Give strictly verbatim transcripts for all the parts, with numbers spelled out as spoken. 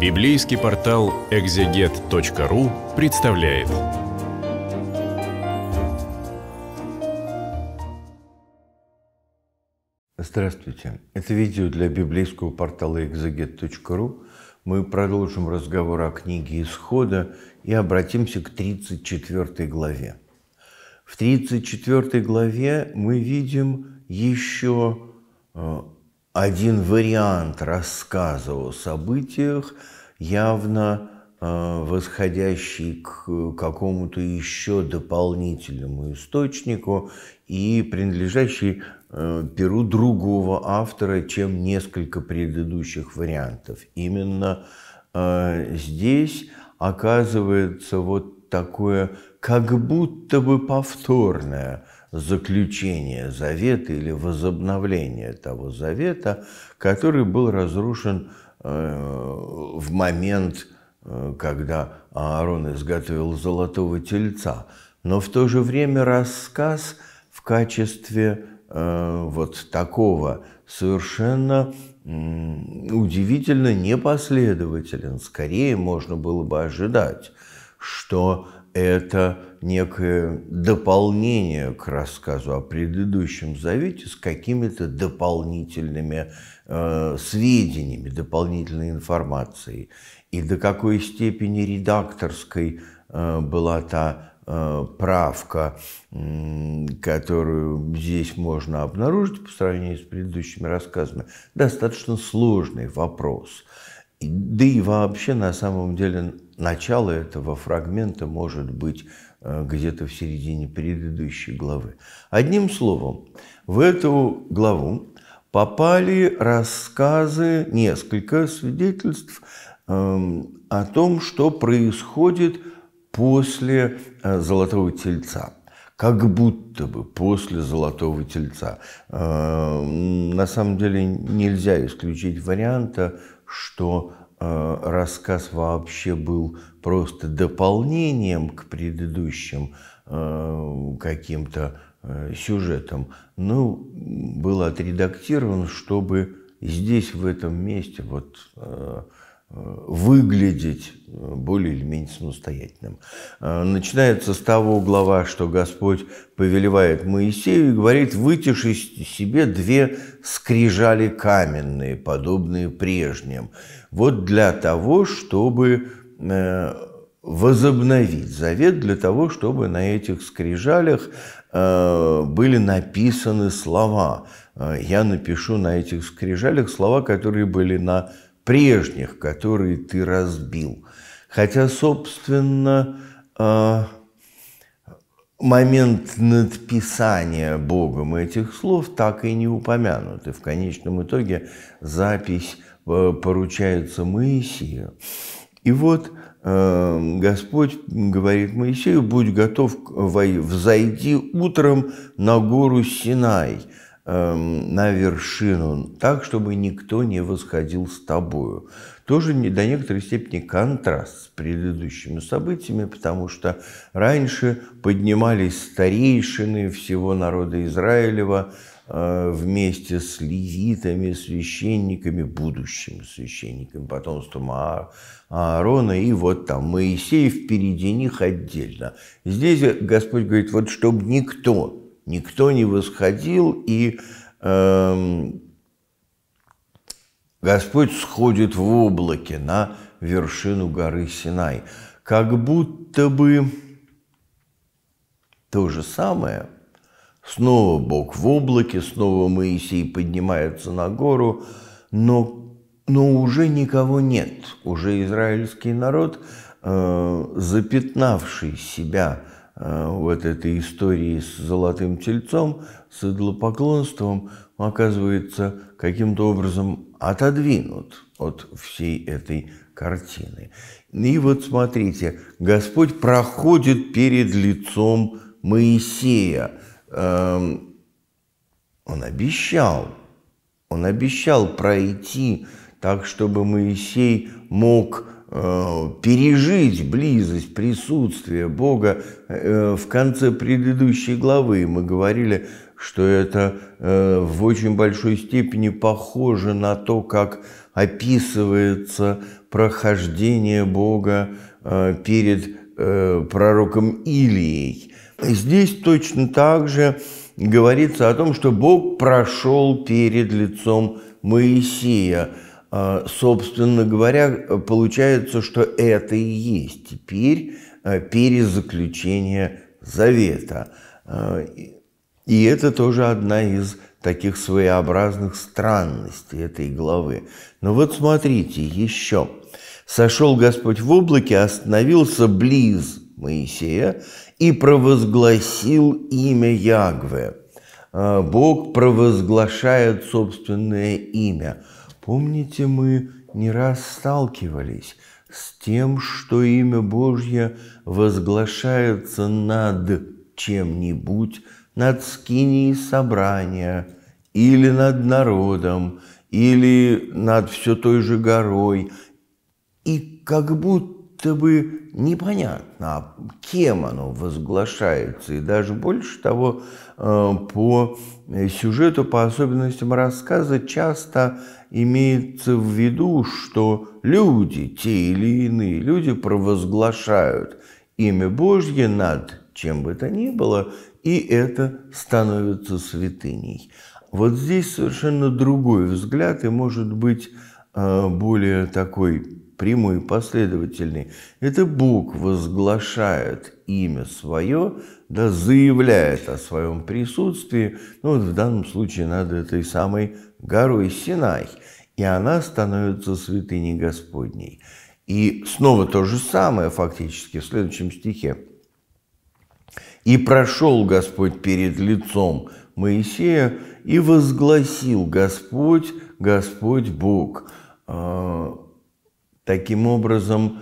Библейский портал экзегет точка ру представляет. Здравствуйте! Это видео для библейского портала экзегет точка ру. Мы продолжим разговор о книге Исхода и обратимся к тридцать четвёртой главе. В тридцать четвёртой главе мы видим еще один вариант рассказа о событиях, явно восходящий к какому-то еще дополнительному источнику и принадлежащий перу другого автора, чем несколько предыдущих вариантов. Именно здесь оказывается вот такое как будто бы повторное заключение завета или возобновление того завета, который был разрушен в момент, когда Аарон изготовил золотого тельца. Но в то же время рассказ в качестве вот такого совершенно удивительно непоследователен. Скорее можно было бы ожидать, что это некое дополнение к рассказу о предыдущем завете с какими-то дополнительными э, сведениями, дополнительной информацией. И до какой степени редакторской э, была та э, правка, э, которую здесь можно обнаружить по сравнению с предыдущими рассказами, достаточно сложный вопрос. Да и вообще, на самом деле, начало этого фрагмента может быть где-то в середине предыдущей главы. Одним словом, в эту главу попали рассказы, несколько свидетельств о том, что происходит после Золотого Тельца. Как будто бы после Золотого Тельца. На самом деле нельзя исключить варианта, что э, рассказ вообще был просто дополнением к предыдущим э, каким-то э, сюжетам, но был отредактирован, чтобы здесь, в этом месте, вот, э, выглядеть более или менее самостоятельным. Э, начинается с того глава, что Господь повелевает Моисею и говорит: «Вытишь из себе две скрижали каменные, подобные прежним». Вот для того, чтобы возобновить завет, для того, чтобы на этих скрижалях были написаны слова. «Я напишу на этих скрижалях слова, которые были на прежних, которые ты разбил». Хотя, собственно, момент надписания Богом этих слов так и не упомянут. И в конечном итоге запись поручается Моисею. И вот э, Господь говорит Моисею: «Будь готов, взойди утром на гору Синай, э, на вершину, так, чтобы никто не восходил с тобою». Тоже не, до некоторой степени контраст с предыдущими событиями, потому что раньше поднимались старейшины всего народа Израилева э, вместе с левитами, священниками, будущими священниками, потомством а Аарона, и вот там Моисей впереди них отдельно. Здесь Господь говорит, вот чтобы никто, никто не восходил, и... Э, Господь сходит в облаке на вершину горы Синай. Как будто бы то же самое. Снова Бог в облаке, снова Моисей поднимается на гору, но, но уже никого нет. Уже израильский народ, э, запятнавший себя э, вот этой историей с золотым тельцом, с идолопоклонством, оказывается каким-то образом отодвинут от всей этой картины. И вот смотрите, Господь проходит перед лицом Моисея. Он обещал, он обещал пройти так, чтобы Моисей мог пережить близость, присутствие Бога. В конце предыдущей главы мы говорили, что это э, в очень большой степени похоже на то, как описывается прохождение Бога э, перед э, пророком Илией. Здесь точно так же говорится о том, что Бог прошел перед лицом Моисея. Э, собственно говоря, получается, что это и есть теперь э, перезаключение завета. И это тоже одна из таких своеобразных странностей этой главы. Но вот смотрите еще. «Сошел Господь в облаке, остановился близ Моисея и провозгласил имя Ягве». Бог провозглашает собственное имя. Помните, мы не раз сталкивались с тем, что имя Божье возглашается над чем-нибудь, над скинией собрания, или над народом, или над все той же горой. И как будто бы непонятно, кем оно возглашается. И даже больше того, по сюжету, по особенностям рассказа часто имеется в виду, что люди, те или иные люди, провозглашают имя Божье над чем бы то ни было, и это становится святыней. Вот здесь совершенно другой взгляд и, может быть, более такой прямой, последовательный. Это Бог возглашает имя свое, да, заявляет о своем присутствии. Ну, вот в данном случае над этой самой горой Синай, и она становится святыней Господней. И снова то же самое фактически в следующем стихе. «И прошел Господь перед лицом Моисея, и возгласил Господь, Господь Бог». Таким образом,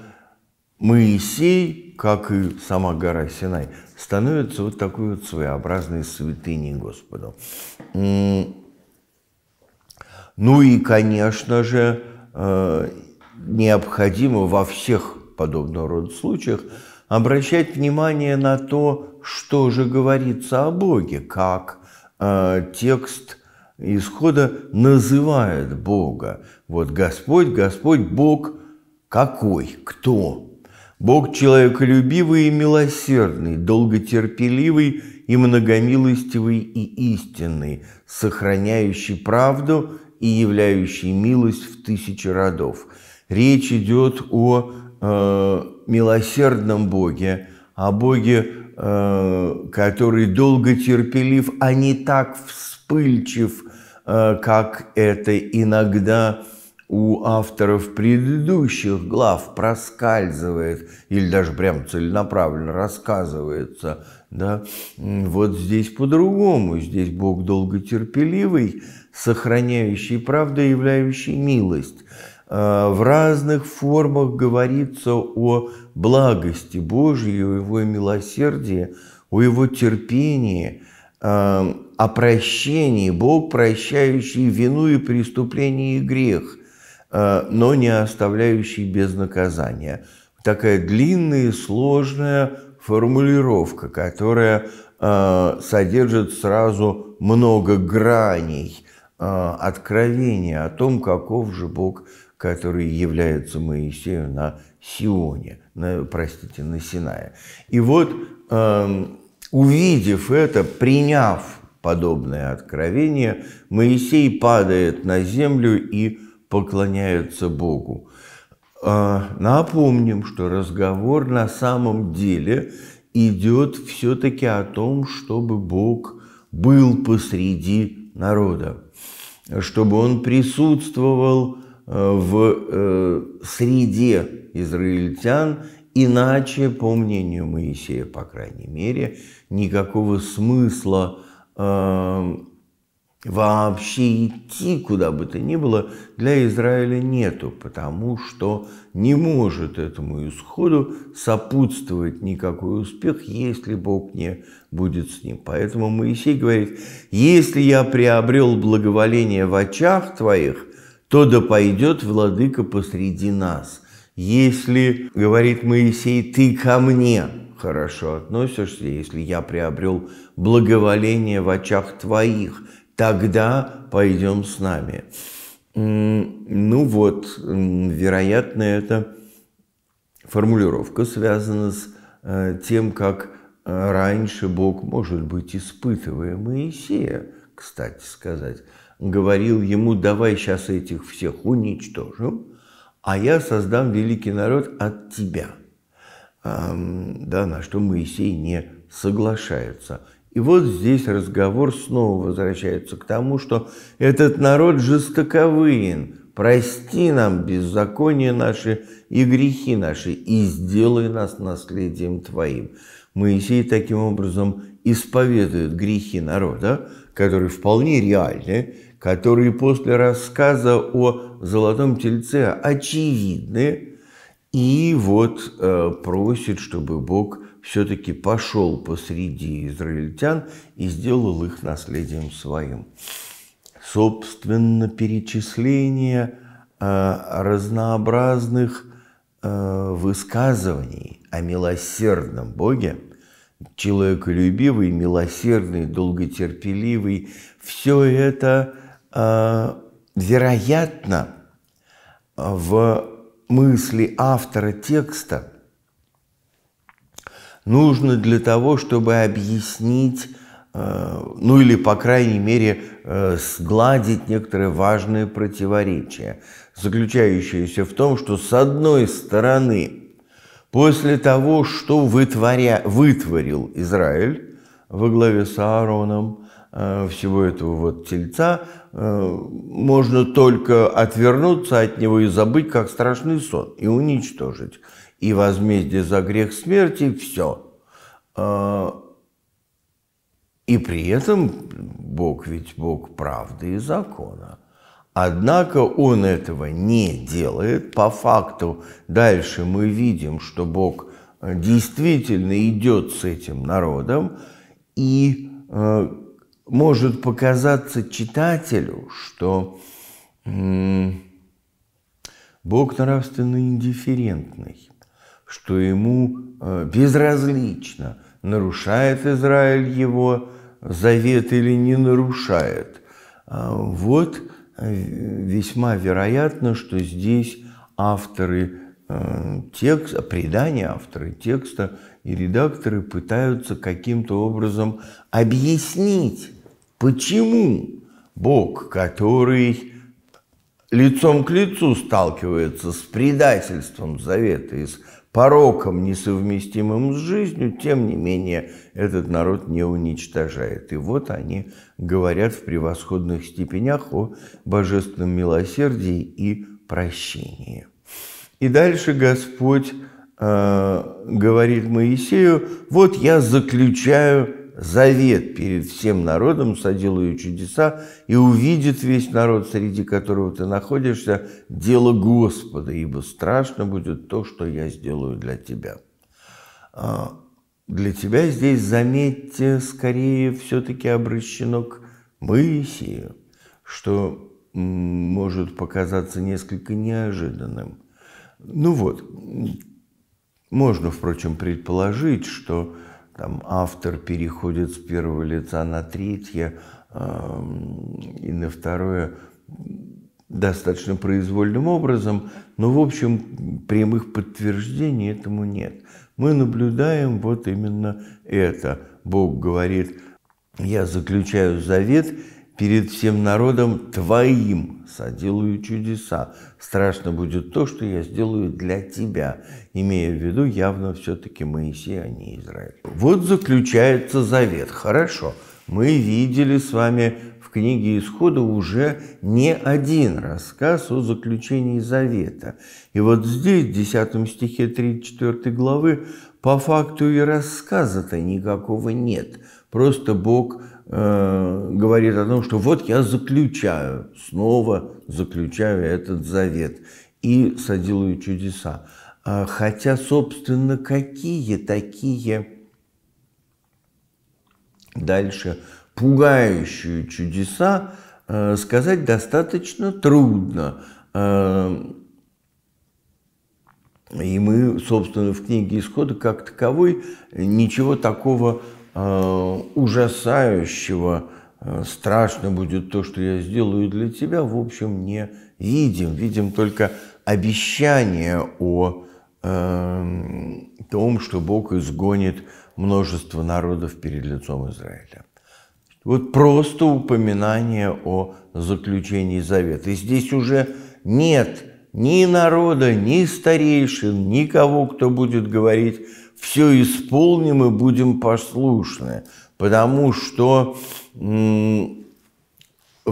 Моисей, как и сама гора Синай, становится вот такой вот своеобразной святыней Господу. Ну и, конечно же, необходимо во всех подобного рода случаях обращать внимание на то, что же говорится о Боге, как э, текст Исхода называет Бога. Вот Господь, Господь, Бог какой, кто? Бог человеколюбивый и милосердный, долготерпеливый и многомилостивый и истинный, сохраняющий правду и являющий милость в тысячи родов. Речь идет о э, милосердном Боге, о Боге, который долго терпелив, а не так вспыльчив, как это иногда у авторов предыдущих глав проскальзывает, или даже прям целенаправленно рассказывается. Да? Вот здесь по-другому. Здесь Бог долготерпеливый, сохраняющий правду, являющий милость. В разных формах говорится о благости Божьей, о его милосердии, о его терпении, о прощении. Бог, прощающий вину и преступление и грех, но не оставляющий без наказания. Такая длинная и сложная формулировка, которая содержит сразу много граней, откровения о том, каков же Бог, который является Моисею на Сионе, на, простите, на Синае. И вот, э, увидев это, приняв подобное откровение, Моисей падает на землю и поклоняется Богу. Э, напомним, что разговор на самом деле идет все-таки о том, чтобы Бог был посреди народа, чтобы он присутствовал в среде израильтян, иначе, по мнению Моисея, по крайней мере, никакого смысла э, вообще идти куда бы то ни было для Израиля нету, потому что не может этому исходу сопутствовать никакой успех, если Бог не будет с ним. Поэтому Моисей говорит: «Если я приобрел благоволение в очах твоих, то да пойдет владыка посреди нас, Если, говорит Моисей, ты ко мне хорошо относишься, если я приобрел благоволение в очах твоих, тогда пойдем с нами. Ну вот, вероятно, эта формулировка связана с тем, как раньше Бог, может быть, испытывая Моисея, кстати сказать, говорил ему: давай сейчас этих всех уничтожим, а я создам великий народ от тебя. Да, на что Моисей не соглашается. И вот здесь разговор снова возвращается к тому, что этот народ жестоковыен, прости нам беззакония наши и грехи наши, и сделай нас наследием твоим. Моисей таким образом исповедует грехи народа, которые вполне реальны, которые после рассказа о золотом тельце очевидны, и вот э, просит, чтобы Бог все-таки пошел посреди израильтян и сделал их наследием своим. Собственно, перечисление э, разнообразных э, высказываний о милосердном Боге, человеколюбивый, милосердный, долготерпеливый, все это, э, вероятно, в мысли автора текста нужно для того, чтобы объяснить, ну или, по крайней мере, сгладить некоторые важные противоречия, заключающиеся в том, что, с одной стороны, после того, что вытворя... вытворил Израиль во главе с Аароном, всего этого вот тельца, можно только отвернуться от него и забыть, как страшный сон, и уничтожить. И возмездие за грех смерти – все. И при этом Бог ведь Бог правды и закона. Однако Он этого не делает. По факту дальше мы видим, что Бог действительно идет с этим народом, и может показаться читателю, что Бог нравственно индифферентный, что ему безразлично, нарушает Израиль его завет или не нарушает. Вот весьма вероятно, что здесь авторы текста, предания, авторы текста и редакторы пытаются каким-то образом объяснить, почему Бог, который лицом к лицу сталкивается с предательством завета и с пороком, несовместимым с жизнью, тем не менее этот народ не уничтожает. И вот они говорят в превосходных степенях о божественном милосердии и прощении. И дальше Господь э, говорит Моисею: вот я заключаю завет перед всем народом, соделаю чудеса, и увидит весь народ, среди которого ты находишься, дело Господа, ибо страшно будет то, что я сделаю для тебя. Для тебя здесь, заметьте, скорее все-таки обращено к Моисею, что может показаться несколько неожиданным. Ну вот, можно, впрочем, предположить, что там автор переходит с первого лица на третье э, и на второе достаточно произвольным образом, но, в общем, прямых подтверждений этому нет. Мы наблюдаем вот именно это. Бог говорит: я заключаю завет перед всем народом твоим, соделаю чудеса. Страшно будет то, что я сделаю для тебя, имея в виду явно все-таки Моисея, а не Израиль. Вот заключается завет. Хорошо, мы видели с вами в книге Исхода уже не один рассказ о заключении завета. И вот здесь, в десятом стихе тридцать четвёртой главы, по факту и рассказа-то никакого нет. Просто Бог говорит о том, что вот я заключаю, снова заключаю этот завет и соделаю чудеса. Хотя, собственно, какие такие дальше пугающие чудеса, сказать достаточно трудно. И мы, собственно, в книге Исхода как таковой ничего такого э, ужасающего, э, страшно будет то, что я сделаю для тебя, в общем, не видим. Видим только обещание о э, том, что Бог изгонит множество народов перед лицом Израиля. Вот просто упоминание о заключении завета. И здесь уже нет ни народа, ни старейшин, никого, кто будет говорить, все исполним и будем послушны, потому что в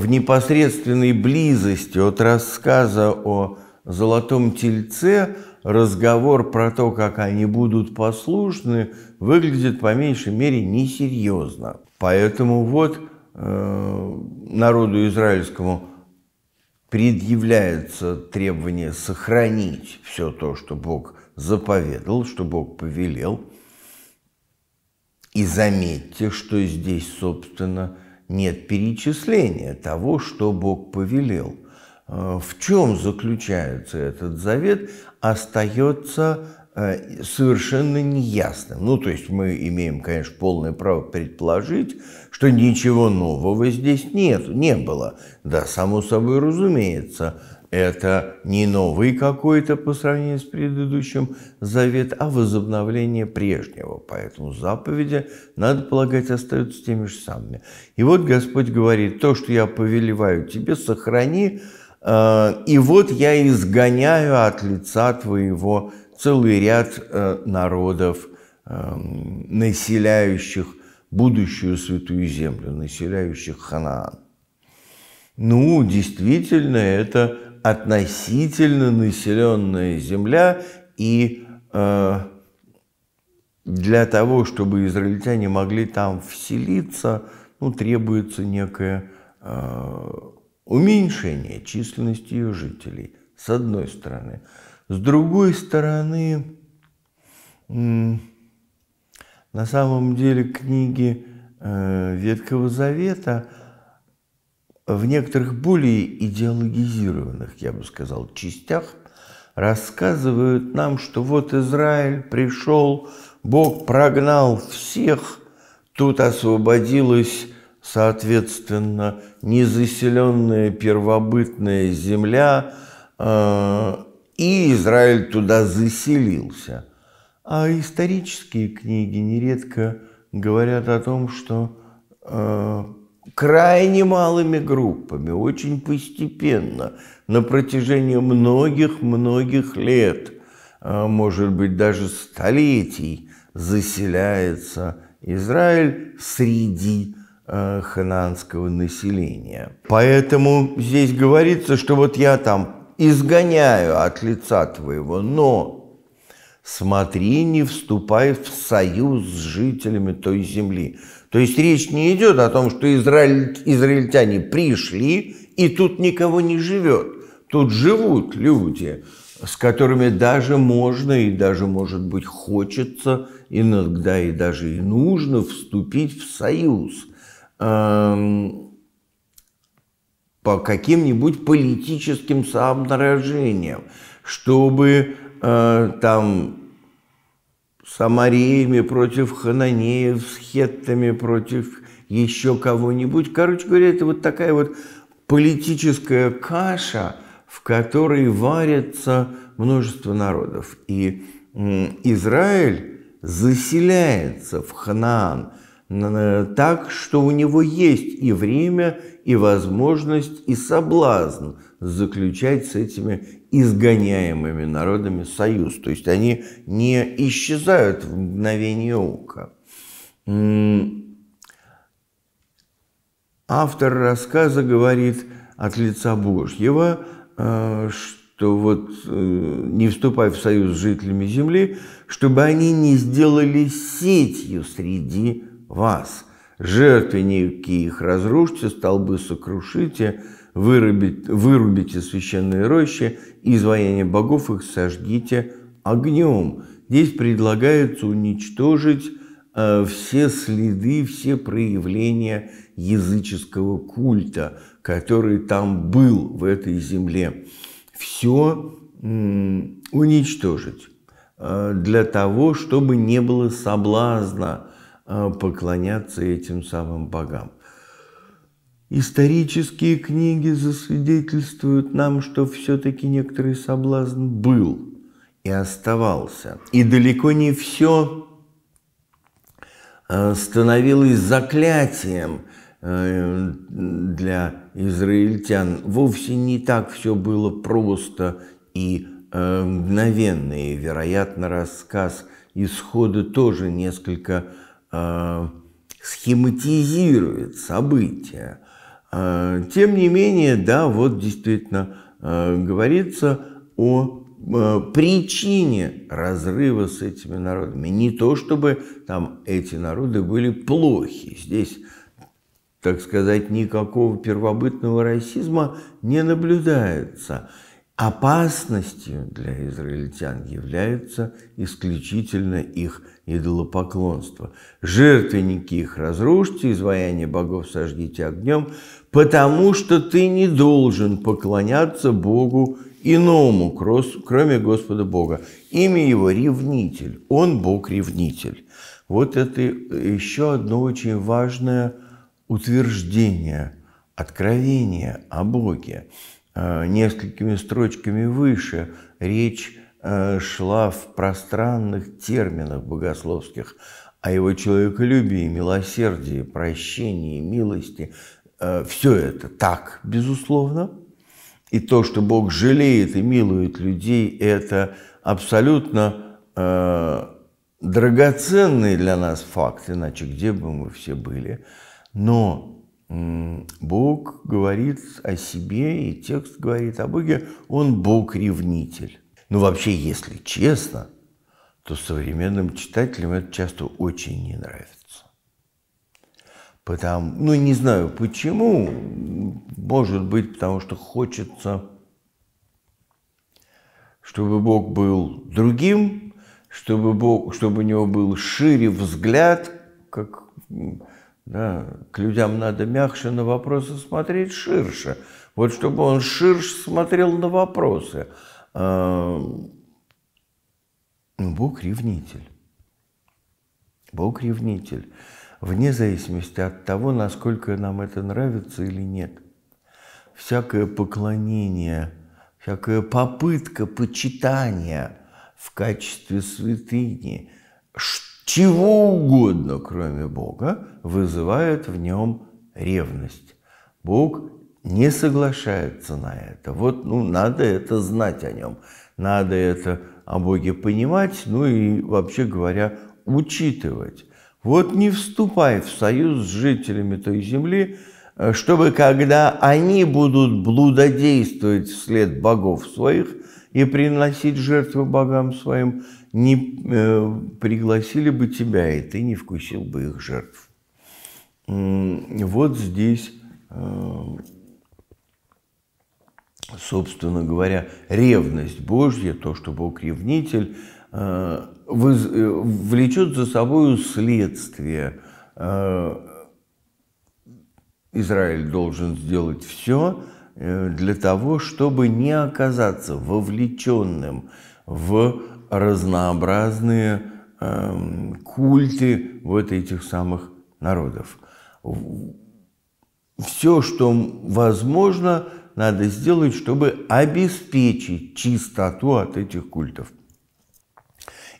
непосредственной близости от рассказа о золотом тельце разговор про то, как они будут послушны, выглядит по меньшей мере несерьезно. Поэтому вот э, народу израильскому предъявляется требование сохранить все то, что Бог заповедал, что Бог повелел. И заметьте, что здесь, собственно, нет перечисления того, что Бог повелел. В чем заключается этот завет, остается совершенно неясным. Ну, то есть мы имеем, конечно, полное право предположить, что ничего нового здесь нет, не было. Да, само собой разумеется, это не новый какой-то по сравнению с предыдущим завет, а возобновление прежнего. Поэтому заповеди, надо полагать, остаются теми же самыми. И вот Господь говорит: то, что я повелеваю тебе, сохрани, и вот я изгоняю от лица твоего целый ряд народов, населяющих будущую святую землю, населяющих Ханаан. Ну, действительно, это относительно населенная земля, и для того, чтобы израильтяне могли там вселиться, ну, требуется некое уменьшение численности ее жителей, с одной стороны. С другой стороны, на самом деле книги Ветхого Завета в некоторых более идеологизированных, я бы сказал, частях рассказывают нам, что вот Израиль пришел, Бог прогнал всех, тут освободилась, соответственно, незаселенная первобытная земля, и Израиль туда заселился. А исторические книги нередко говорят о том, что крайне малыми группами, очень постепенно, на протяжении многих-многих лет, может быть, даже столетий, заселяется Израиль среди ханаанского населения. Поэтому здесь говорится, что вот я там изгоняю от лица твоего, но смотри, не вступай в союз с жителями той земли. То есть речь не идет о том, что израиль, израильтяне пришли, и тут никого не живет. Тут живут люди, с которыми даже можно и даже, может быть, хочется, иногда и даже и нужно вступить в союз по каким-нибудь политическим соображениям, чтобы э, там с амореями против хананеев, с хеттами против еще кого-нибудь. Короче говоря, это вот такая вот политическая каша, в которой варится множество народов. И э, Израиль заселяется в Ханаан так, что у него есть и время, и возможность, и соблазн заключать с этими изгоняемыми народами союз. То есть они не исчезают в мгновение ока. Автор рассказа говорит от лица Божьего, что вот не вступай в союз с жителями земли, чтобы они не сделали сетью среди вас. Жертвенники их разрушьте, столбы сокрушите, вырубите, вырубите священные рощи, изваяния богов их сожгите огнем. Здесь предлагается уничтожить э, все следы, все проявления языческого культа, который там был в этой земле. Все уничтожить для того, чтобы не было соблазна поклоняться этим самым богам. Исторические книги засвидетельствуют нам, что все-таки некоторый соблазн был и оставался. И далеко не все становилось заклятием для израильтян. Вовсе не так все было просто и мгновенно. И, вероятно, рассказ Исхода тоже несколько схематизирует события. Тем не менее, да, вот действительно говорится о причине разрыва с этими народами. Не то, чтобы там эти народы были плохи. Здесь, так сказать, никакого первобытного расизма не наблюдается. Опасностью для израильтян является исключительно их идолопоклонство. Жертвенники их разрушьте, изваяния богов сожгите огнем, потому что ты не должен поклоняться Богу иному, кроме Господа Бога. Имя его ревнитель, он Бог-ревнитель. Вот это еще одно очень важное утверждение, откровение о Боге. Несколькими строчками выше речь шла в пространных терминах богословских о его человеколюбии, милосердии, прощении, милости. Все это так, безусловно. И то, что Бог жалеет и милует людей, это абсолютно драгоценный для нас факт, иначе где бы мы все были. Но Бог говорит о себе, и текст говорит о Боге, он Бог-ревнитель. Ну, вообще, если честно, то современным читателям это часто очень не нравится. Потому, ну, не знаю почему, может быть, потому что хочется, чтобы Бог был другим, чтобы, Бог, чтобы у него был шире взгляд, как... Да, к людям надо мягче на вопросы смотреть, ширше. Вот чтобы он ширше смотрел на вопросы. Бог ревнитель. Бог ревнитель. Вне зависимости от того, насколько нам это нравится или нет. Всякое поклонение, всякая попытка почитания в качестве святыни, чего угодно, кроме Бога, вызывает в нем ревность. Бог не соглашается на это. Вот, ну, надо это знать о нем, надо это о Боге понимать, ну и, вообще говоря, учитывать. Вот не вступай в союз с жителями той земли, чтобы, когда они будут блудодействовать вслед богов своих и приносить жертвы богам своим, не э, пригласили бы тебя, и ты не вкусил бы их жертв. Вот здесь, э, собственно говоря, ревность Божья, то, что Бог ревнитель, э, выз, э, влечет за собой следствие. Э, Израиль должен сделать все для того, чтобы не оказаться вовлеченным в разнообразные э, культы вот этих самых народов. Все, что возможно, надо сделать, чтобы обеспечить чистоту от этих культов.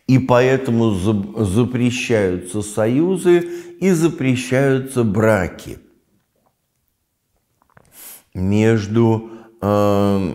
И поэтому запрещаются союзы и запрещаются браки между э,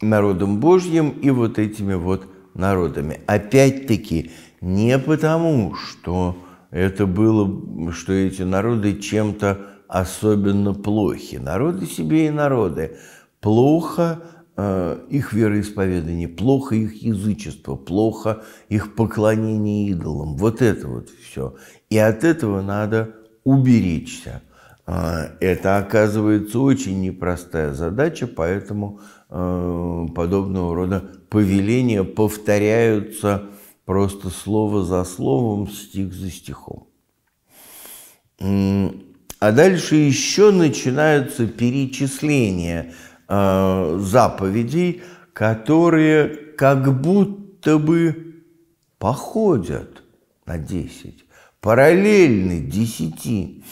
народом Божьим и вот этими вот народами. Опять-таки, не потому, что это было, что эти народы чем-то особенно плохи. Народы себе и народы. Плохо э, их вероисповедание, плохо их язычество, плохо их поклонение идолам. Вот это вот все. И от этого надо уберечься. Это, оказывается, очень непростая задача, поэтому э, подобного рода повеления повторяются просто слово за словом, стих за стихом. А дальше еще начинаются перечисления э, заповедей, которые как будто бы походят на десять, параллельны десяти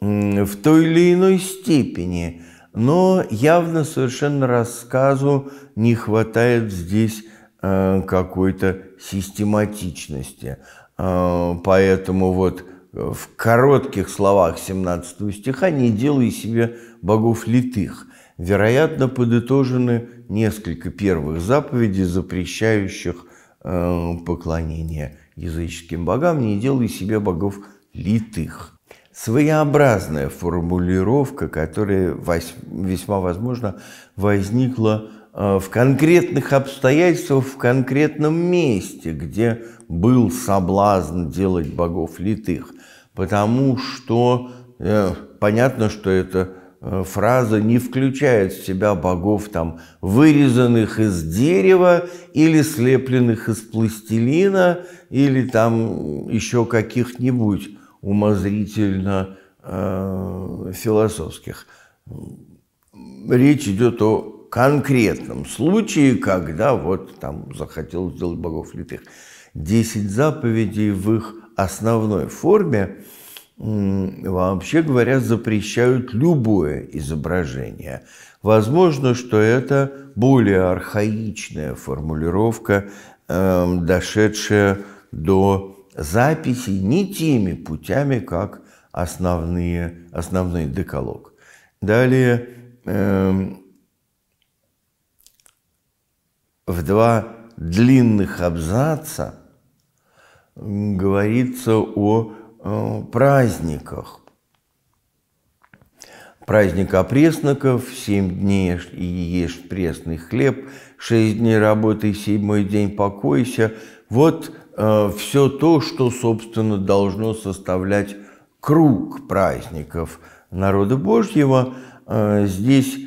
э, в той или иной степени, но явно совершенно рассказу не хватает здесь э, какой-то систематичности. Э, поэтому вот в коротких словах семнадцатого стиха «Не делай себе богов литых». Вероятно, подытожены несколько первых заповедей, запрещающих э, поклонение языческим богам. «Не делай себе богов литых». Своеобразная формулировка, которая весьма возможно возникла в конкретных обстоятельствах, в конкретном месте, где был соблазн делать богов литых. Потому что э, понятно, что эта фраза не включает в себя богов, там, вырезанных из дерева или слепленных из пластилина, или там еще каких-нибудь умозрительно э, философских. Речь идет о конкретном случае, когда вот там захотел сделать богов литых. Десять заповедей в их основной форме, вообще говоря, запрещают любое изображение. Возможно, что это более архаичная формулировка, э, дошедшая до записи не теми путями, как основные, основной декалог. Далее... Э, В два длинных абзаца говорится о э, праздниках. Праздник опресноков, семь дней и ешь пресный хлеб, шесть дней работай, седьмой день покойся. Вот э, все то, что, собственно, должно составлять круг праздников народа Божьего. Э, здесь...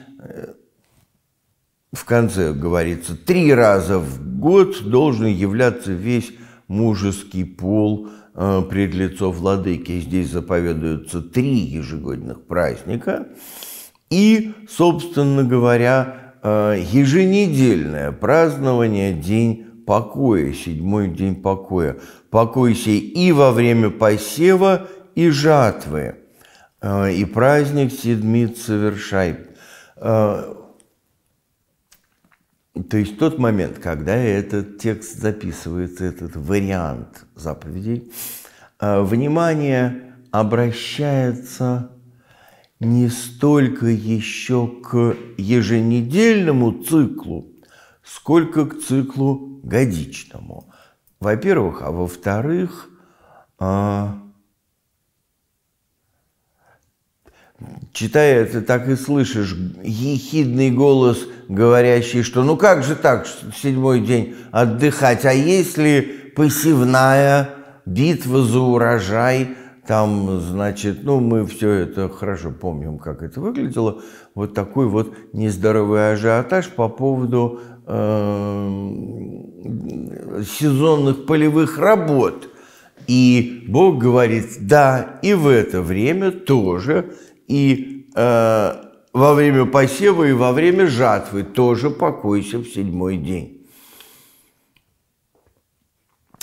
В конце говорится, три раза в год должен являться весь мужеский пол э, пред лицо владыки. Здесь заповедуются три ежегодных праздника. И, собственно говоря, э, еженедельное празднование День покоя, седьмой день покоя. Покойся и во время посева, и жатвы. Э, и праздник седмиц совершай. Э, То есть тот момент, когда этот текст записывается, этот вариант заповедей, внимание обращается не столько еще к еженедельному циклу, сколько к циклу годичному. Во-первых, а во-вторых, читая это, так и слышишь ехидный голос, говорящий, что «ну как же так, седьмой день отдыхать, а если посевная битва за урожай, там, значит, ну мы все это хорошо помним, как это выглядело». Вот такой вот нездоровый ажиотаж по поводу э-э- сезонных полевых работ. И Бог говорит «да, и в это время тоже». И э, во время посева и во время жатвы тоже покойся в седьмой день.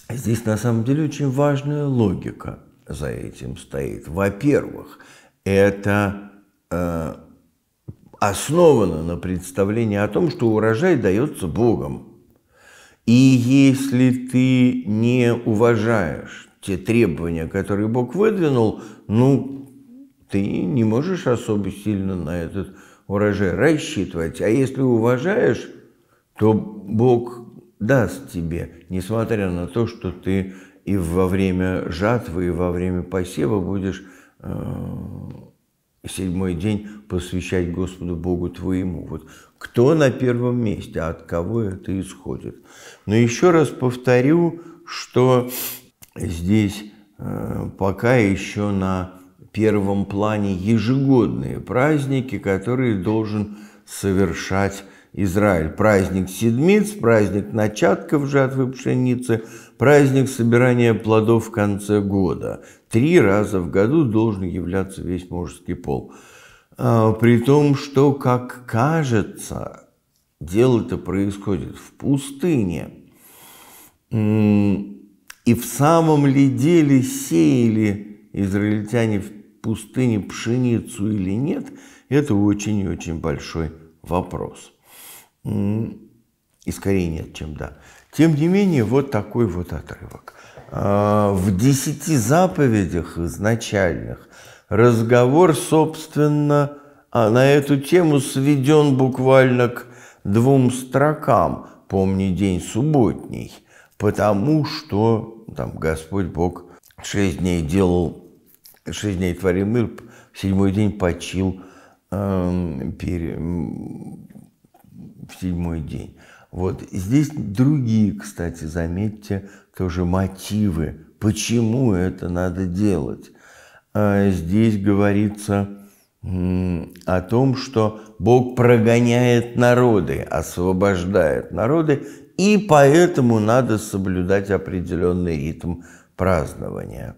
Здесь на самом деле очень важная логика за этим стоит. Во-первых, это э, основано на представлении о том, что урожай дается Богом. И если ты не уважаешь те требования, которые Бог выдвинул, ну, ты не можешь особо сильно на этот урожай рассчитывать. А если уважаешь, то Бог даст тебе, несмотря на то, что ты и во время жатвы, и во время посева будешь э, седьмой день посвящать Господу Богу твоему. Вот кто на первом месте, от кого это исходит. Но еще раз повторю, что здесь э, пока еще на... в первом плане ежегодные праздники, которые должен совершать Израиль. Праздник седмиц, праздник начатков жатвы пшеницы, праздник собирания плодов в конце года. Три раза в году должен являться весь мужеский пол. при том, что, как кажется, дело-то происходит в пустыне. И в самом ли деле сеяли израильтяне в пустыне пшеницу или нет, это очень и очень большой вопрос. И скорее нет, чем да. Тем не менее, вот такой вот отрывок. В десяти заповедях изначальных разговор, собственно, на эту тему сведен буквально к двум строкам. «Помни день субботний», потому что там Господь Бог шесть дней делал, шесть дней творил мир, в седьмой день почил э, пере, в седьмой день. Вот здесь другие, кстати, заметьте, тоже мотивы, почему это надо делать. Здесь говорится о том, что Бог прогоняет народы, освобождает народы, и поэтому надо соблюдать определенный ритм празднования.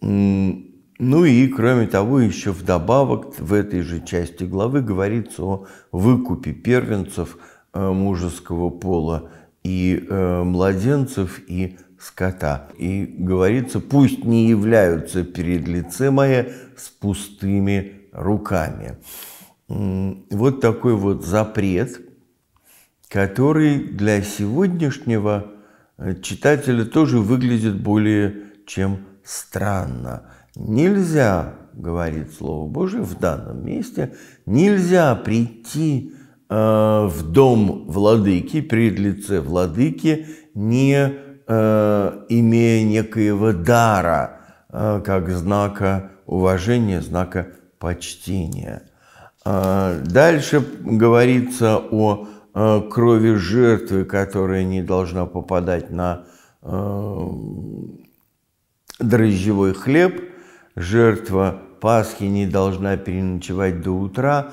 Ну и, кроме того, еще вдобавок в этой же части главы говорится о выкупе первенцев мужеского пола и младенцев, и скота. И говорится: «Пусть не являются перед лицем моим с пустыми руками». Вот такой вот запрет, который для сегодняшнего читателя тоже выглядит более чем странно. Нельзя, говорит Слово Божие в данном месте, нельзя прийти э, в дом владыки, пред лице владыки, не э, имея некоего дара, э, как знака уважения, знака почтения. Э, дальше говорится о э, крови жертвы, которая не должна попадать на э, дрожжевой хлеб. Жертва Пасхи не должна переночевать до утра.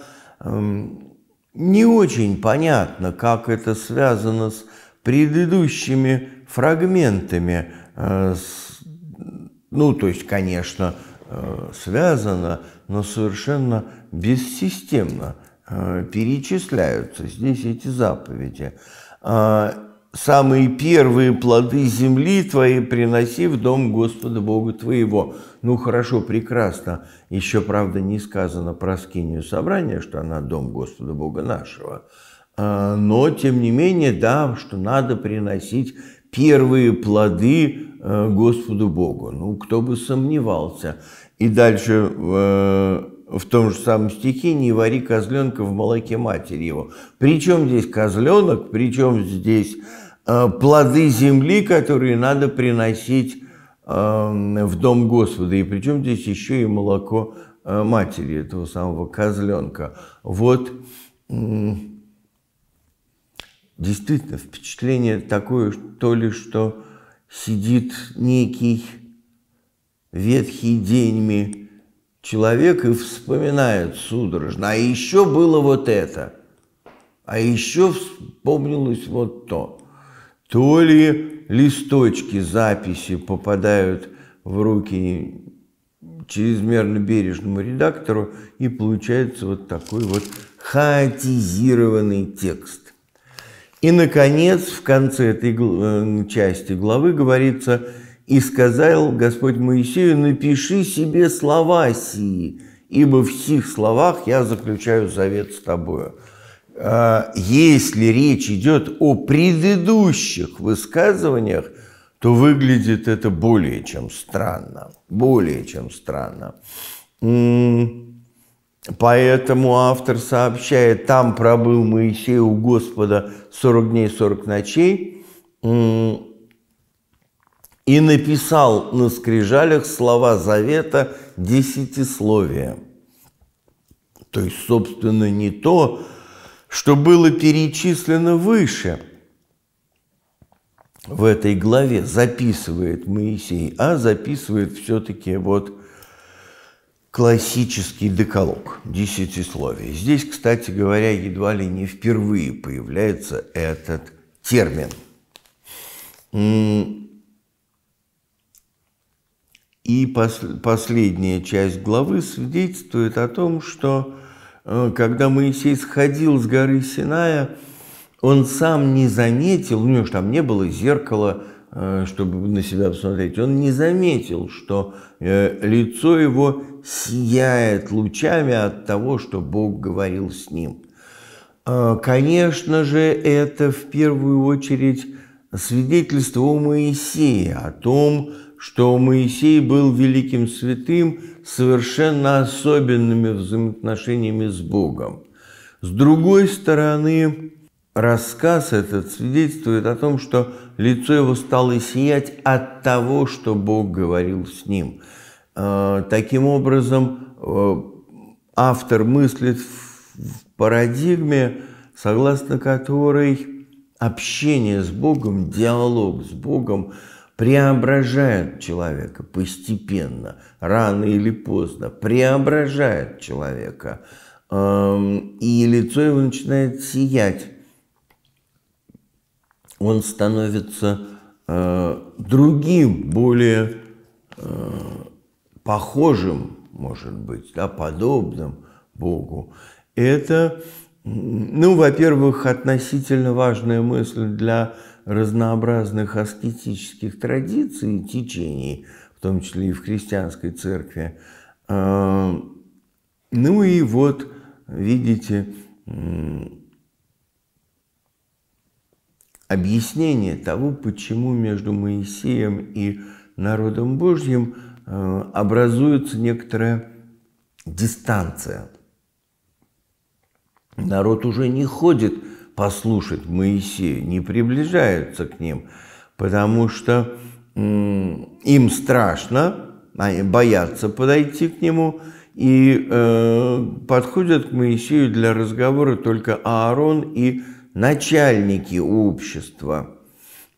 Не очень понятно, как это связано с предыдущими фрагментами. Ну, то есть, конечно, связано, но совершенно бессистемно перечисляются здесь эти заповеди. «Самые первые плоды земли твои приноси в дом Господа Бога твоего». Ну хорошо, прекрасно. Еще, правда, не сказано про скинию собрания, что она дом Господа Бога нашего. Но, тем не менее, да, что надо приносить первые плоды Господу Богу. Ну, кто бы сомневался. И дальше в том же самом стихе: «Не вари козленка в молоке матери его». Причем здесь козленок, причем здесь плоды земли, которые надо приносить в дом Господа, и причем здесь еще и молоко матери этого самого козленка. Вот действительно впечатление такое, то ли что сидит некий ветхий деньми человек и вспоминает судорожно: а еще было вот это, а еще вспомнилось вот то. То ли листочки, записи попадают в руки чрезмерно бережному редактору, и получается вот такой вот хаотизированный текст. И, наконец, в конце этой части главы говорится: «И сказал Господь Моисею: напиши себе слова сии, ибо в сих словах я заключаю завет с тобою». Если речь идет о предыдущих высказываниях, то выглядит это более чем странно. Более чем странно. Поэтому автор сообщает: там пробыл Моисей у Господа сорок дней сорок ночей и написал на скрижалях слова завета десятисловия. То есть, собственно, не то, что было перечислено выше в этой главе, записывает Моисей, а записывает все-таки вот классический декалог, десятисловие. Здесь, кстати говоря, едва ли не впервые появляется этот термин. И пос- последняя часть главы свидетельствует о том, что когда Моисей сходил с горы Синая, он сам не заметил, у него же там не было зеркала, чтобы на себя посмотреть, он не заметил, что лицо его сияет лучами от того, что Бог говорил с ним. Конечно же, это в первую очередь свидетельство у Моисея о том, что Моисей был великим святым, совершенно особенными взаимоотношениями с Богом. С другой стороны, рассказ этот свидетельствует о том, что лицо его стало сиять от того, что Бог говорил с ним. Таким образом, автор мыслит в парадигме, согласно которой общение с Богом, диалог с Богом преображает человека постепенно, рано или поздно, преображает человека, и лицо его начинает сиять. Он становится э, другим, более э, похожим, может быть, да, подобным Богу. Это, ну, во-первых, относительно важная мысль для разнообразных аскетических традиций и течений, в том числе и в христианской церкви. Э, ну и вот, видите, э, объяснение того, почему между Моисеем и народом Божьим образуется некоторая дистанция. Народ уже не ходит послушать Моисея, не приближается к ним, потому что им страшно, они боятся подойти к нему, и э, подходят к Моисею для разговора только Аарон и начальники общества.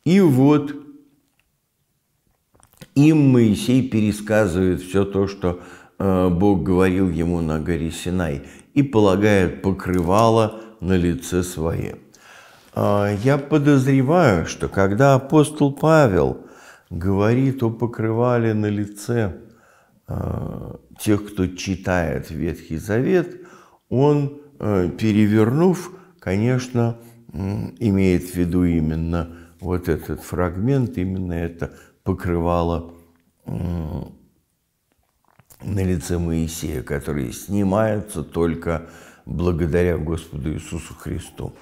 И вот им Моисей пересказывает все то, что Бог говорил ему на горе Синай, и полагает покрывало на лице своем. Я подозреваю, что когда апостол Павел говорит о покрывале на лице тех, кто читает Ветхий Завет, он, перевернув, конечно, имеет в виду именно вот этот фрагмент, именно это покрывало на лице Моисея, которое снимается только благодаря Господу Иисусу Христу.